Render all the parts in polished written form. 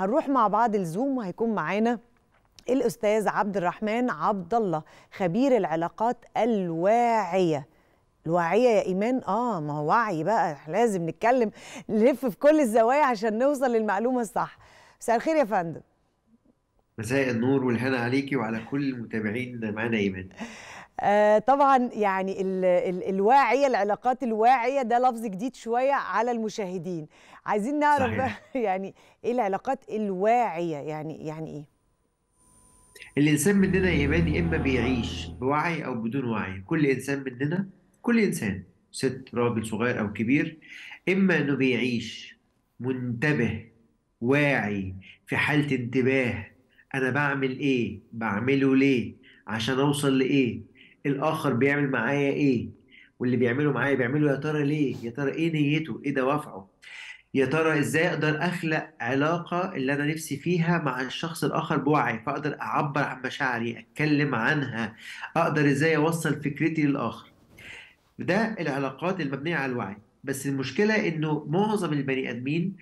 هنروح مع بعض الزوم وهيكون معانا الأستاذ عبد الرحمن عبد الله خبير العلاقات الواعية. الواعية يا إيمان؟ ما هو وعي بقى، لازم نتكلم نلف في كل الزوايا عشان نوصل للمعلومة الصح. مساء الخير يا فندم. مساء النور والهنا عليكي وعلى كل المتابعين معانا إيمان. طبعا يعني الواعية، العلاقات الواعية ده لفظ جديد شوية على المشاهدين، عايزين نعرف يعني إيه العلاقات الواعية، يعني إيه؟ الإنسان مننا يا إيمان إما بيعيش بوعي أو بدون وعي. كل إنسان مننا، كل إنسان، ست راجل صغير أو كبير، إما إنه بيعيش منتبه واعي في حالة انتباه، أنا بعمل إيه؟ بعمله ليه؟ عشان أوصل لإيه؟ الآخر بيعمل معايا إيه؟ واللي بيعمله معايا بيعمله يا ترى ليه؟ يا ترى إيه نيته؟ إيه دوافعه؟ يا ترى إزاي أقدر أخلق علاقة اللي أنا نفسي فيها مع الشخص الآخر بوعي، فأقدر أعبر عن مشاعري، أتكلم عنها، أقدر إزاي أوصل فكرتي للآخر. ده العلاقات المبنية على الوعي. بس المشكلة إنه معظم البني آدمين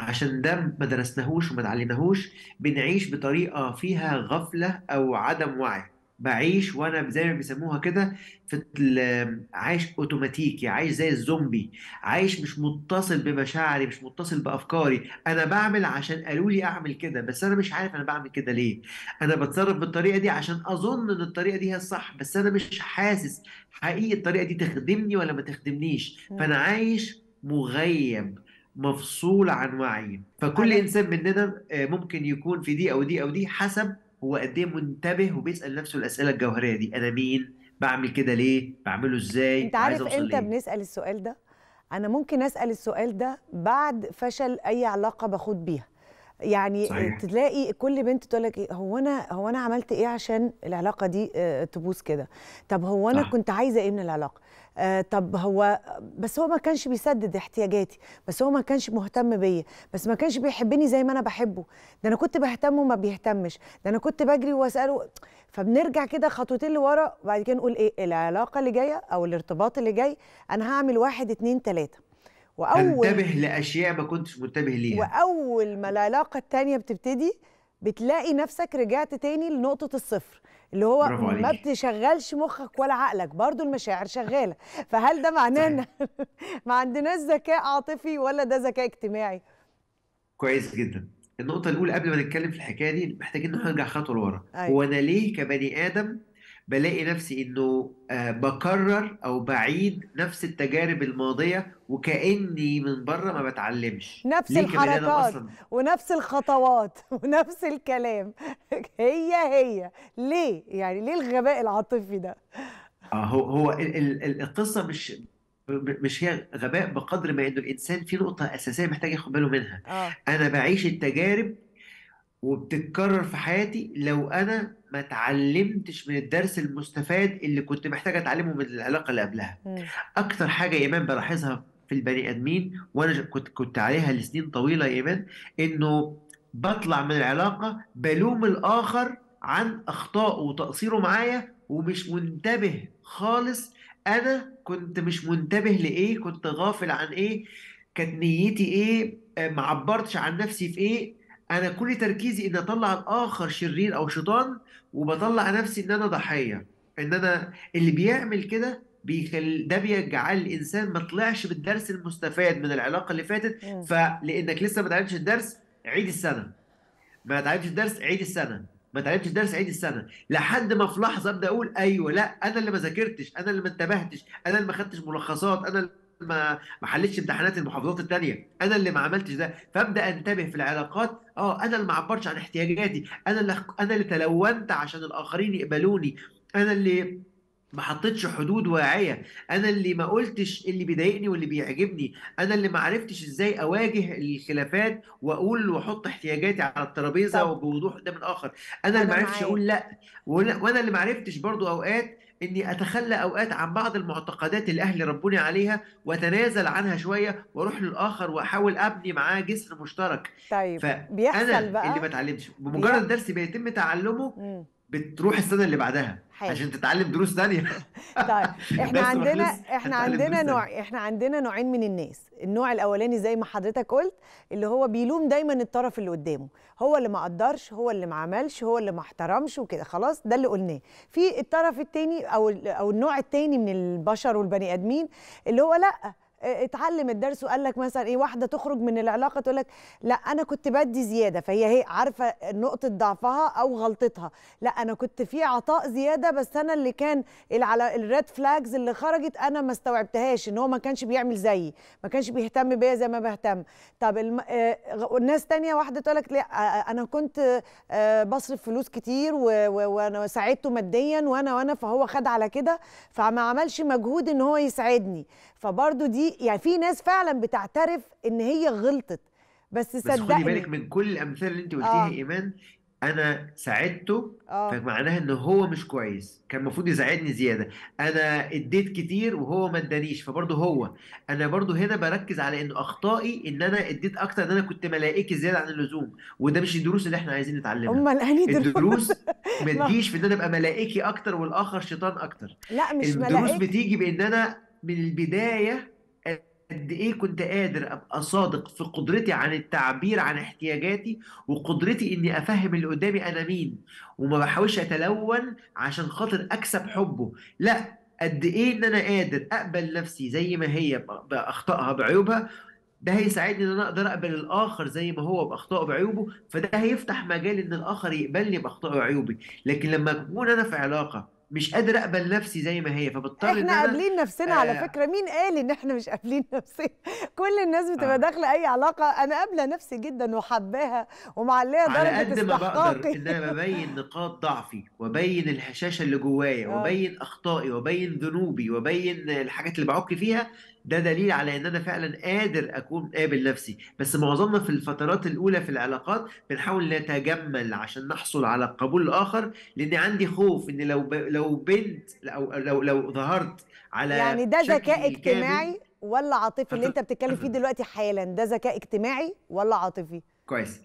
عشان ده ما درسناهوش وما اتعلمناهوش، بنعيش بطريقة فيها غفلة أو عدم وعي. بعيش وانا زي ما بيسموها كده في عايش اوتوماتيكي، عايش زي الزومبي، عايش مش متصل بمشاعري، مش متصل بافكاري. انا بعمل عشان قالوا لي اعمل كده، بس انا مش عارف انا بعمل كده ليه. انا بتصرف بالطريقه دي عشان اظن ان الطريقه دي هي الصح، بس انا مش حاسس حقيقي الطريقه دي تخدمني ولا ما تخدمنيش. فانا عايش مغيب مفصول عن وعي. فكل انسان مننا ممكن يكون في دي او دي او دي، حسب هو قد ايه منتبه وبيسال نفسه الاسئله الجوهريه دي، انا مين؟ بعمل كده ليه؟ بعمله ازاي؟ انت عارف امتى بنسال السؤال ده؟ انا ممكن اسال السؤال ده بعد فشل اي علاقه باخد بيها. يعني صحيح. تلاقي كل بنت تقول لك إيه؟ هو انا عملت ايه عشان العلاقه دي تبوظ كده؟ طب هو انا كنت عايزه ايه من العلاقه؟ طب هو بس هو ما كانش بيسدد احتياجاتي، بس هو ما كانش مهتم بيا، بس ما كانش بيحبني زي ما انا بحبه، ده انا كنت بهتم وما بيهتمش، ده انا كنت بجري واساله. فبنرجع كده خطوتين لورا وبعد كده نقول ايه العلاقه اللي جايه او الارتباط اللي جاي انا هعمل 1 2 3. انتبه لاشياء ما كنتش منتبه ليها. واول ما العلاقه الثانيه بتبتدي بتلاقي نفسك رجعت تاني لنقطه الصفر، اللي هو ما بتشغلش مخك ولا عقلك، برضو المشاعر شغاله. فهل ده معناه ان ما عندناش ذكاء عاطفي ولا ده ذكاء اجتماعي؟ كويس جدا. النقطه الاولى قبل ما نتكلم في الحكايه دي محتاجين نرجع خطوه لورا. هو انا ليه كبني ادم بلاقي نفسي انه بكرر او بعيد نفس التجارب الماضيه وكاني من بره ما بتعلمش؟ نفس الحركات ونفس الخطوات ونفس الكلام. هي ليه؟ يعني ليه الغباء العاطفي ده؟ هو القصه مش هي غباء بقدر ما انه الانسان في نقطه اساسيه محتاج ياخد باله منها. انا بعيش التجارب وبتتكرر في حياتي، لو انا ما اتعلمتش من الدرس المستفاد اللي كنت محتاج اتعلمه من العلاقه اللي قبلها. اكتر حاجه يا ايمان بلاحظها في البني ادمين وانا كنت عليها لسنين طويله يا ايمان، انه بطلع من العلاقه بلوم الاخر عن اخطائه وتقصيره معايا، ومش منتبه خالص انا كنت مش منتبه لايه، كنت غافل عن ايه، كانت نيتي ايه، ما عبرتش عن نفسي في ايه. أنا كل تركيزي إن أطلع الآخر شرير أو شيطان، وبطلع نفسي إن أنا ضحية، إن أنا اللي بيعمل كده. ده بيجعل الإنسان ما طلعش بالدرس المستفاد من العلاقة اللي فاتت. فلأنك لسه ما تعلمتش الدرس، عيد السنة، ما تعلمتش الدرس، عيد السنة، ما تعلمتش الدرس، عيد السنة، لحد ما في لحظة أبدأ أقول أيوه، لا أنا اللي ما ذاكرتش، أنا اللي ما انتبهتش، أنا اللي ما خدتش ملخصات، أنا ما حلتش امتحانات المحافظات الثانيه، انا اللي ما عملتش ده. فابدا انتبه في العلاقات، انا اللي ما عبرتش عن احتياجاتي، انا اللي تلونت عشان الاخرين يقبلوني، انا اللي ما حطيتش حدود واعيه، انا اللي ما قلتش اللي بيضايقني واللي بيعجبني، انا اللي ما عرفتش ازاي اواجه الخلافات واقول واحط احتياجاتي على الترابيزه وبوضوح قدام الاخر، انا اللي ما عرفتش اقول لا، وانا اللي ما عرفتش برضو اوقات إني أتخلى أوقات عن بعض المعتقدات اللي أهلي ربوني عليها وأتنازل عنها شوية وأروح للآخر وأحاول أبني معاه جسر مشترك. طيب بيحصل بقى اللي ما اتعلمتش، بمجرد درس بيتم تعلمه بتروح السنه اللي بعدها حاجة. عشان تتعلم دروس ثانيه. طيب احنا عندنا نوعين من الناس. النوع الاولاني زي ما حضرتك قلت، اللي هو بيلوم دايما الطرف اللي قدامه، هو اللي ما قدرش، هو اللي ما عملش، هو اللي ما احترمش وكده، خلاص ده اللي قلناه. في الطرف الثاني او النوع الثاني من البشر والبني ادمين، اللي هو لا اتعلم الدرس وقال لك مثلا ايه، واحده تخرج من العلاقه تقول لك لا انا كنت بدي زياده، فهي عارفه نقطه ضعفها او غلطتها، لا انا كنت في عطاء زياده، بس انا اللي كان الريد فلاجز اللي خرجت انا ما استوعبتهاش، ان هو ما كانش بيعمل زيي، ما كانش بيهتم بيا زي ما بهتم. طب الناس تانية واحده تقول لك لا انا كنت بصرف فلوس كتير وانا ساعدته ماديا وانا فهو خد على كده، فما عملش مجهود ان هو يساعدني. فبرضه دي يعني في ناس فعلا بتعترف ان هي غلطت، بس صدقني بس خدي بالك من كل الامثله اللي انت قلتيها ايمان، انا ساعدته فمعناها ان هو مش كويس، كان المفروض يساعدني زياده، انا اديت كتير وهو ما ادانيش، فبرضه هو انا برضه هنا بركز على ان اخطائي ان انا اديت اكتر، ان انا كنت ملائكي زياده عن اللزوم، وده مش الدروس اللي احنا عايزين نتعلمها. امال انهي دروس؟ ما تجيش في ان انا ابقى ملائكي اكتر والاخر شيطان اكتر، لا مش ملائكي. الدروس بتيجي بان انا من البدايه قد ايه كنت قادر ابقى صادق في قدرتي عن التعبير عن احتياجاتي، وقدرتي اني افهم اللي قدامي انا مين، وما بحاولش اتلون عشان خاطر اكسب حبه، لا قد ايه ان انا قادر اقبل نفسي زي ما هي باخطائها بعيوبها، ده هيساعدني ان انا اقدر اقبل الاخر زي ما هو باخطائه بعيوبه، فده هيفتح مجال ان الاخر يقبلني باخطائه وعيوبي. لكن لما اكون انا في علاقه مش قادر اقبل نفسي زي ما هي، فبضطر ان احنا قابلين نفسنا. على فكره مين قال ان احنا مش قابلين نفسنا؟ كل الناس بتبقى داخله اي علاقه انا قابله نفسي جدا وحباها ومعليها درجه استحقاقي، على قد ما بقدر ان انا ببين نقاط ضعفي وبين الهشاشه اللي جوايا وبين اخطائي وبين ذنوبي وبين الحاجات اللي بعك فيها، ده دليل على ان انا فعلا قادر اكون قابل نفسي. بس معظمنا في الفترات الاولى في العلاقات بنحاول نتجمل عشان نحصل على قبول الاخر، لان عندي خوف ان لو بنت لو ظهرت على يعني ده ذكاء اجتماعي ولا عاطفي اللي انت بتتكلم فيه دلوقتي حالا؟ ده ذكاء اجتماعي ولا عاطفي؟ كويس،